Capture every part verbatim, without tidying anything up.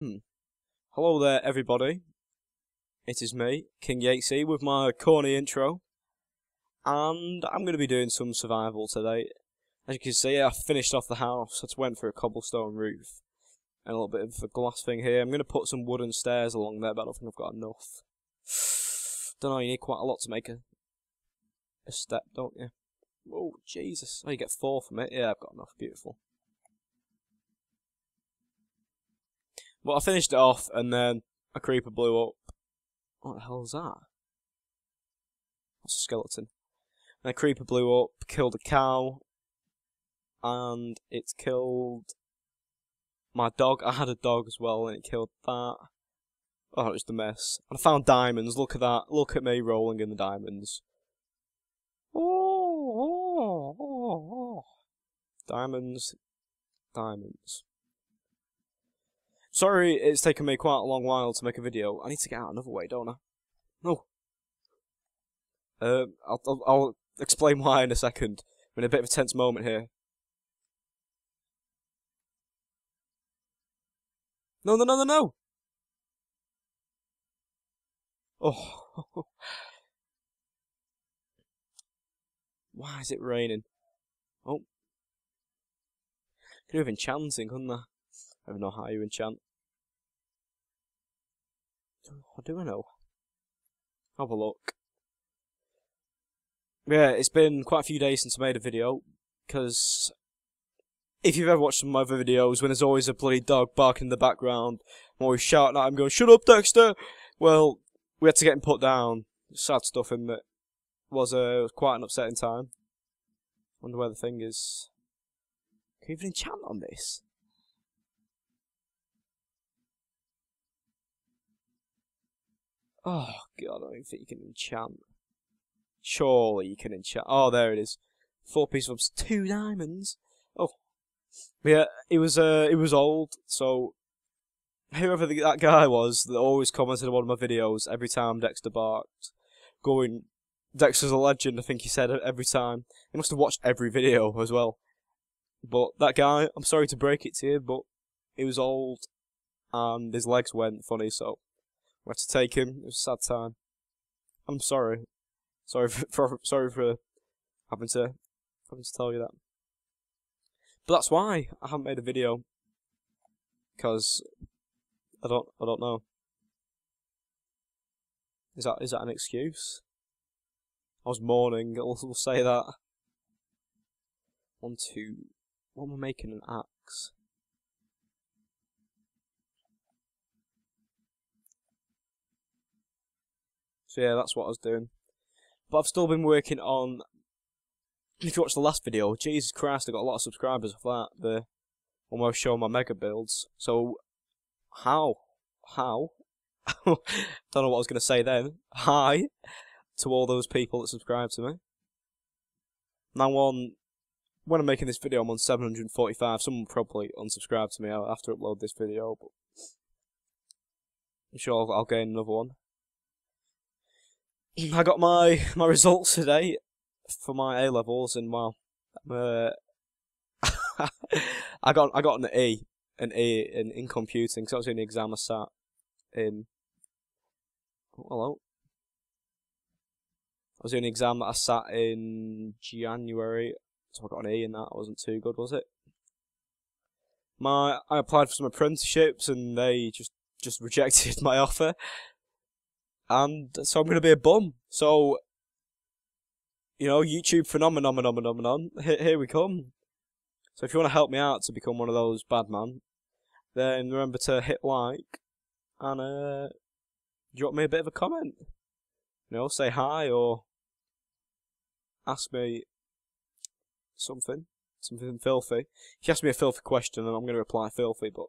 Hmm. Hello there, everybody. It is me, King Yatesy, with my corny intro. And I'm going to be doing some survival today. As you can see, I finished off the house. I just went for a cobblestone roof. And a little bit of a glass thing here. I'm going to put some wooden stairs along there, but I don't think I've got enough. Don't know, you need quite a lot to make a, a step, don't you? Oh, Jesus. Oh, you get four from it. Yeah, I've got enough. Beautiful. But I finished it off, and then a creeper blew up. What the hell is that? That's a skeleton. And a creeper blew up, killed a cow, and it killed my dog. I had a dog as well, and it killed that. Oh, it was a mess. And I found diamonds. Look at that. Look at me rolling in the diamonds. Oh, oh, oh. Diamonds. Diamonds. Sorry, it's taken me quite a long while to make a video. I need to get out another way, don't I? No. Uh, I'll, I'll, I'll explain why in a second. I'm in a bit of a tense moment here. No, no, no, no, no! Oh. Why is it raining? Oh. Could have been chanting, couldn't I? I don't know how you enchant. What do I know? Have a look. Yeah, it's been quite a few days since I made a video, because if you've ever watched some of my other videos, when there's always a bloody dog barking in the background, I'm always shouting at him, going, "Shut up, Dexter!" Well, we had to get him put down. Sad stuff, isn't it? It was uh, quite an upsetting time. Wonder where the thing is. Can you even enchant on this? Oh, God, I don't even think you can enchant. Surely you can enchant. Oh, there it is. Four piece of two diamonds. Oh. But yeah, it was, uh, it was old, so whoever the, that guy was that always commented on one of my videos every time Dexter barked, going, "Dexter's a legend," I think he said every time. He must have watched every video as well. But that guy, I'm sorry to break it to you, but he was old, and his legs went funny, so we had to take him. It was a sad time. I'm sorry. Sorry for, for sorry for having to having to tell you that. But that's why I haven't made a video. Cause I don't I don't know. Is that is that an excuse? I was mourning. We'll, we'll say that. One two. What am I making? An axe. So yeah, that's what I was doing. But I've still been working on... If you watched the last video, Jesus Christ, I got a lot of subscribers off that. The one where I was showing my mega builds. So, how? How? Don't know what I was going to say then. Hi to all those people that subscribe to me. Now on... When I'm making this video, I'm on seven hundred forty-five. Someone probably unsubscribed to me. I'll have to upload this video, but... I'm sure I'll, I'll gain another one. I got my, my results today for my A levels, and wow, uh, I got I got an E, an E in, in computing, because I was doing the exam I sat in. Oh, hello. I was doing an exam that I sat in January, so I got an E in that. It wasn't too good, was it? My I applied for some apprenticeships, and they just just rejected my offer. And so I'm going to be a bum. So, you know, YouTube phenomenon, phenomenon, phenomenon. Here, here we come. So if you want to help me out to become one of those bad man, then remember to hit like and uh, drop me a bit of a comment. You know, say hi or ask me something, something filthy. If you ask me a filthy question, then I'm going to reply filthy, but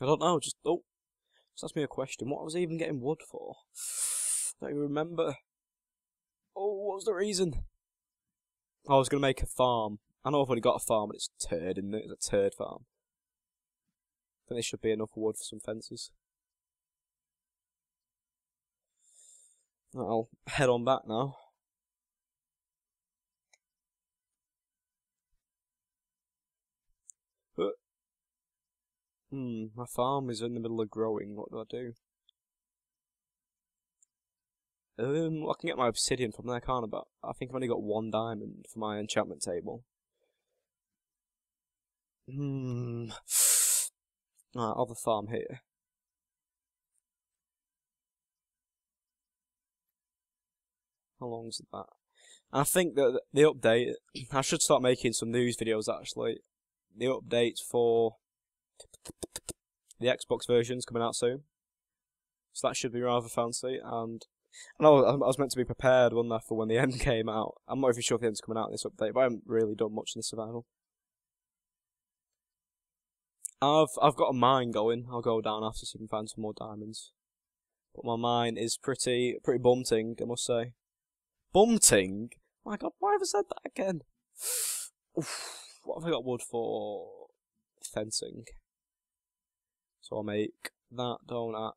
I don't know, just... oh. Just ask me a question. What was I even getting wood for? I don't even remember. Oh, what was the reason? I was going to make a farm. I know I've already got a farm, but it's a turd, isn't it? It's a turd farm. I think there should be enough wood for some fences. I'll head on back now. Hmm, my farm is in the middle of growing. What do I do? Um, I can get my obsidian from there, can't I? But I think I've only got one diamond for my enchantment table. Hmm. Alright, I'll have a farm here. How long's that? I think that the update, I should start making some news videos actually. The update for the Xbox version's coming out soon. So that should be rather fancy, and I know I was meant to be prepared, wasn't I, for when the end came out. I'm not even sure if the end's coming out in this update, but I haven't really done much in the survival. I've I've got a mine going. I'll go down after so you can find some more diamonds. But my mine is pretty pretty bunting, I must say. Bunting? Oh my God, why have I said that again? Oof, what have I got wood for? Fencing. So I'll make that donut.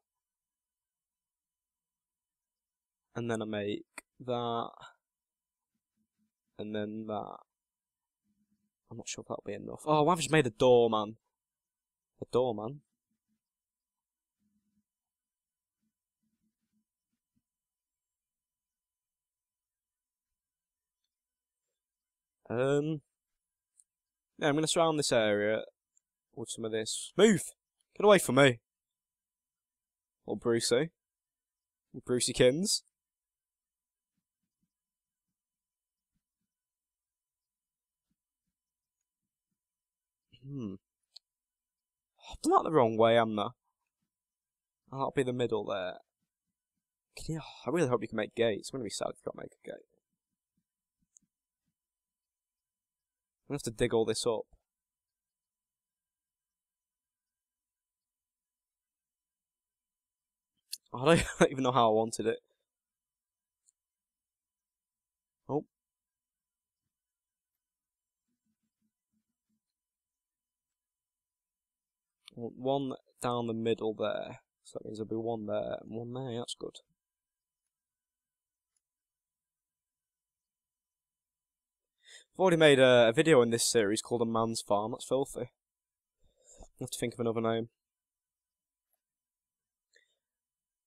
And then I make that. And then that. I'm not sure if that'll be enough. Oh, why have I just made a door, man? A door, man. Um, yeah, I'm going to surround this area with some of this. Move! Get away from me! Or Brucey. Or Bruceykins. Hmm. I've done that the wrong way, am I? That'll be the middle there. Can you, I really hope you can make gates. I'm going to be sad if you can't make a gate. I'm going to have to dig all this up. I don't, I don't even know how I wanted it. Oh. One down the middle there. So that means there'll be one there and one there. That's good. I've already made a, a video in this series called A Man's Farm. That's filthy. I have to think of another name.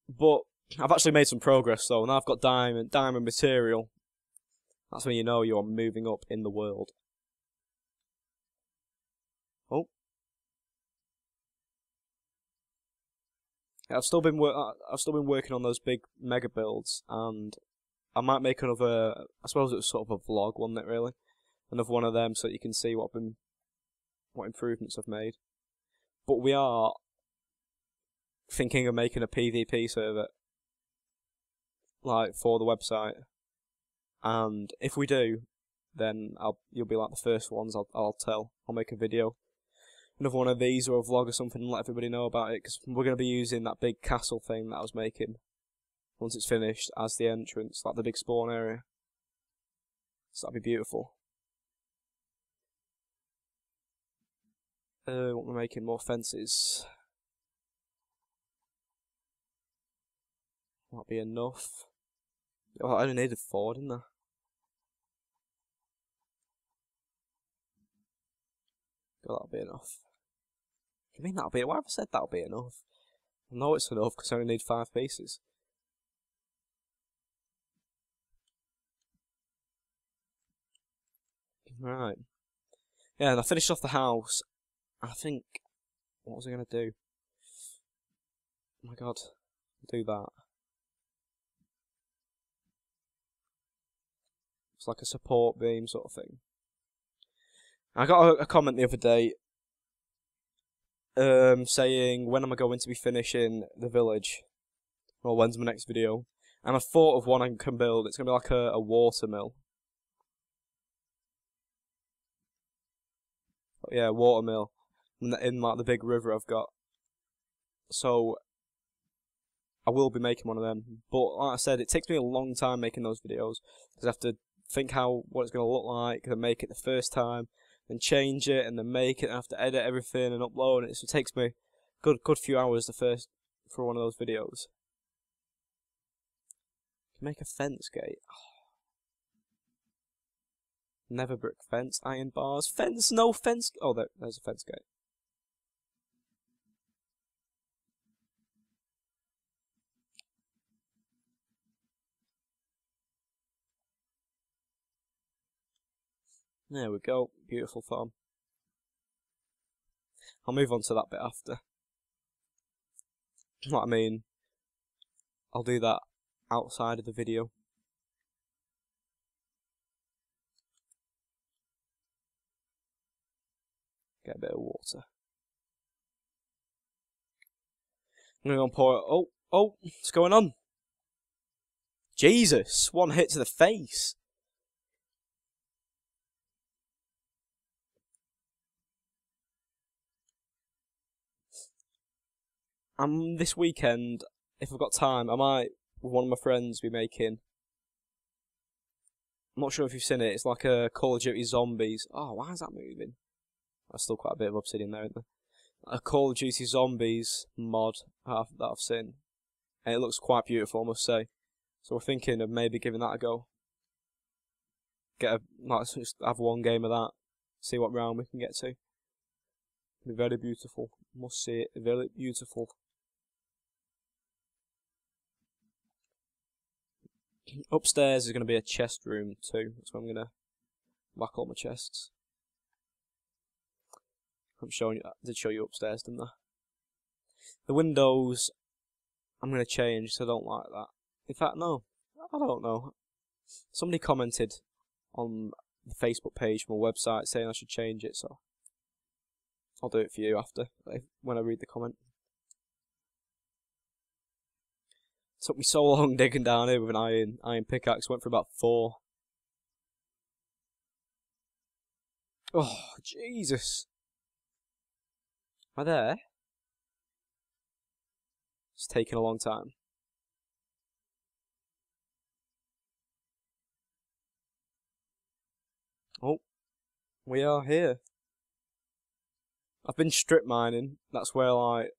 But I've actually made some progress though. Now I've got diamond, diamond material. That's when you know you're moving up in the world. Oh, yeah, I've still been wor I've still been working on those big mega builds, and I might make another. I suppose it was sort of a vlog, wasn't it? Really. Another one of them, so that you can see what I've been, what improvements I've made. But we are thinking of making a PvP server, like for the website. And if we do, then I'll you'll be like the first ones. I'll I'll tell. I'll make a video, another one of these, or a vlog or something, and let everybody know about it. Because we're gonna be using that big castle thing that I was making once it's finished as the entrance, like the big spawn area. So that'd be beautiful. Uh, we're making more fences. That'll be enough. Oh, I only needed four, didn't I? God, that'll be enough. You mean that'll be? Why have I said that'll be enough? I know it's enough because I only need five pieces. Right. Yeah, and I finished off the house. I think, what was I going to do? Oh my God, do that. It's like a support beam sort of thing. I got a, a comment the other day um, saying, when am I going to be finishing the village? Or when's my next video? And I thought of one I can build. It's going to be like a, a watermill. But yeah, watermill. In like the big river I've got, so I will be making one of them. But like I said, it takes me a long time making those videos because I have to think how what it's going to look like, then make it the first time, then change it, and then make it. And I have to edit everything and upload it. So it takes me a good good few hours the first for one of those videos. Make a fence gate. Oh. Never brick fence, iron bars, fence, no fence. Oh, there, there's a fence gate. There we go, beautiful farm. I'll move on to that bit after. What I mean, I'll do that outside of the video. Get a bit of water. I'm gonna pour it. Oh, oh, what's going on? Jesus, one hit to the face. Um, this weekend, if I've got time, I might, with one of my friends, be making... I'm not sure if you've seen it, it's like a Call of Duty Zombies. Oh, why is that moving? There's still quite a bit of obsidian there, isn't there? A Call of Duty Zombies mod that I've, that I've seen. And it looks quite beautiful, I must say. So we're thinking of maybe giving that a go. Get a, let's just have one game of that. See what round we can get to. It'll be very beautiful. Must see it. Very beautiful. Upstairs is going to be a chest room too. That's where I'm going to whack all my chests. I'm showing you. I did show you upstairs, didn't I? The windows, I'm going to change, so I don't like that. In fact, no. I don't know. Somebody commented on the Facebook page from a website saying I should change it, so I'll do it for you after, when I read the comment. Took me so long digging down here with an iron iron pickaxe, went for about four. Oh, Jesus. Am I there? It's taking a long time. Oh, we are here. I've been strip mining. That's where, like,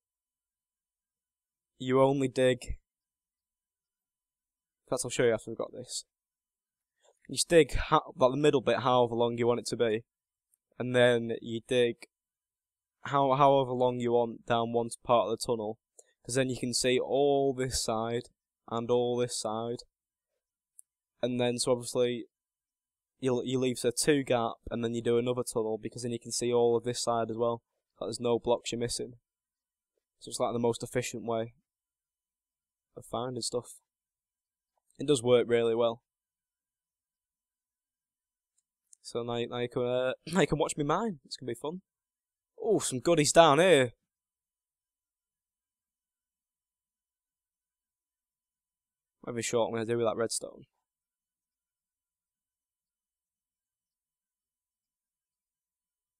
you only dig... That's I'll show you after we've got this. You dig about the middle bit however long you want it to be, and then you dig how however long you want down one part of the tunnel, because then you can see all this side and all this side, and then so obviously you you leave a two gap, and then you do another tunnel because then you can see all of this side as well. Like there's no blocks you're missing, so it's like the most efficient way of finding stuff. It does work really well. So now, now, you can, uh, now you can watch me mine. It's going to be fun. Oh, some goodies down here. I'm not sure what I'm going to do with that redstone.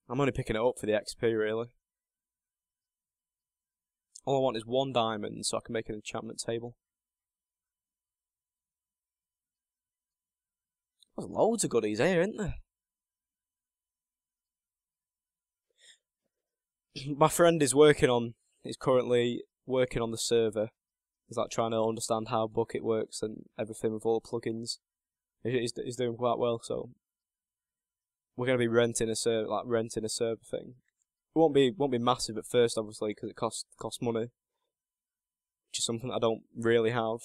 I'm only picking it up for the X P, really. All I want is one diamond, so I can make an enchantment table. There's loads of goodies here, isn't there? My friend is working on, is currently working on the server. He's like trying to understand how Bukkit works and everything with all the plugins. He's, he's doing quite well, so we're going to be renting a server, like renting a server thing. It won't be won't be massive at first, obviously, because it costs costs money, which is something I don't really have.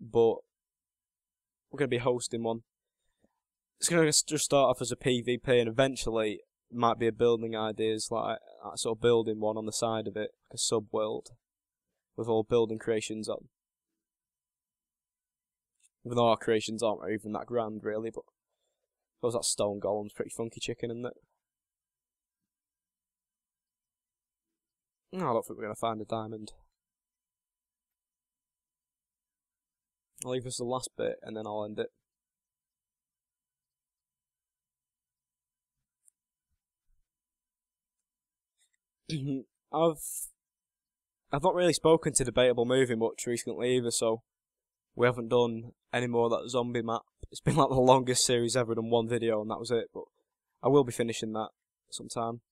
But we're going to be hosting one. It's going to just start off as a PvP, and eventually it might be a building ideas, like sort of building one on the side of it, like a sub-world, with all building creations on. Even though our creations aren't even that grand, really, but I suppose that stone golem's pretty funky chicken, isn't it? No, I don't think we're going to find a diamond. I'll leave us the last bit, and then I'll end it. I've I've not really spoken to Debatable Movie much recently either, so we haven't done any more of that zombie map. It's been like the longest series ever, done one video and that was it, but I will be finishing that sometime.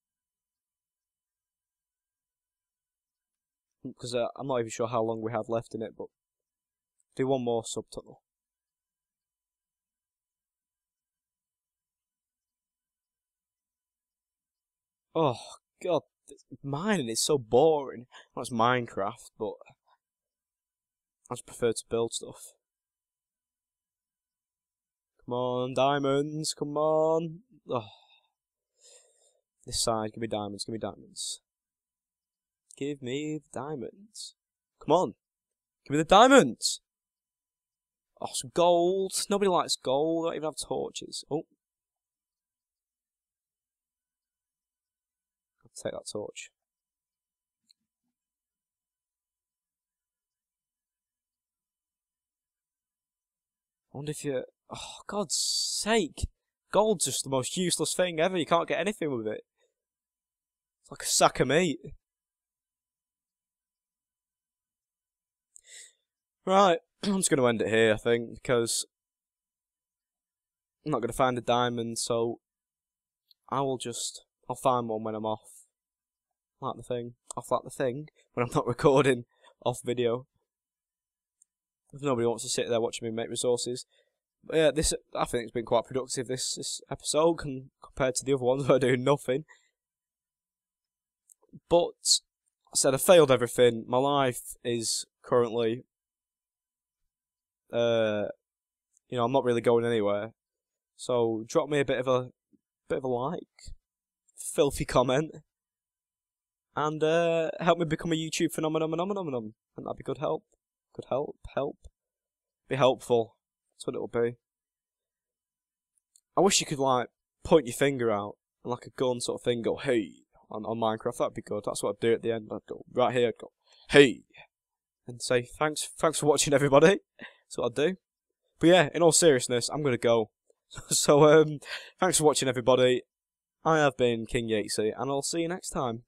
Because uh, I'm not even sure how long we have left in it, but do one more subtunnel. Oh, God. Mining is so boring. Well, it's Minecraft, but I just prefer to build stuff. Come on, diamonds, come on. Oh. This side, give me diamonds, give me diamonds. Give me the diamonds. Come on. Give me the diamonds! Oh, some gold. Nobody likes gold. I don't even have torches. Oh. I'll take that torch. I wonder if you... Oh, God's sake. Gold's just the most useless thing ever. You can't get anything with it. It's like a sack of meat. Right. I'm just going to end it here, I think, because I'm not going to find a diamond, so I will just... I'll find one when I'm off. Like the thing. Off like the thing. When I'm not recording off video. If nobody wants to sit there watching me make resources. But yeah, this, I think it's been quite productive, this, this episode, con compared to the other ones where I do nothing. But, I said I failed everything. My life is currently... Uh, you know, I'm not really going anywhere. So drop me a bit of a bit of a like, filthy comment, and uh, help me become a YouTube phenomenon, phenomenon, and that'd be good help. Good help, help, be helpful. That's what it'll be. I wish you could like point your finger out and like a gun sort of thing. Go hey on, on Minecraft. That'd be good. That's what I'd do at the end. I'd go right here. I'd go hey, and say thanks, thanks for watching, everybody. That's what I'd do. But yeah, in all seriousness, I'm going to go. So, um, thanks for watching, everybody. I have been King Yatesy, and I'll see you next time.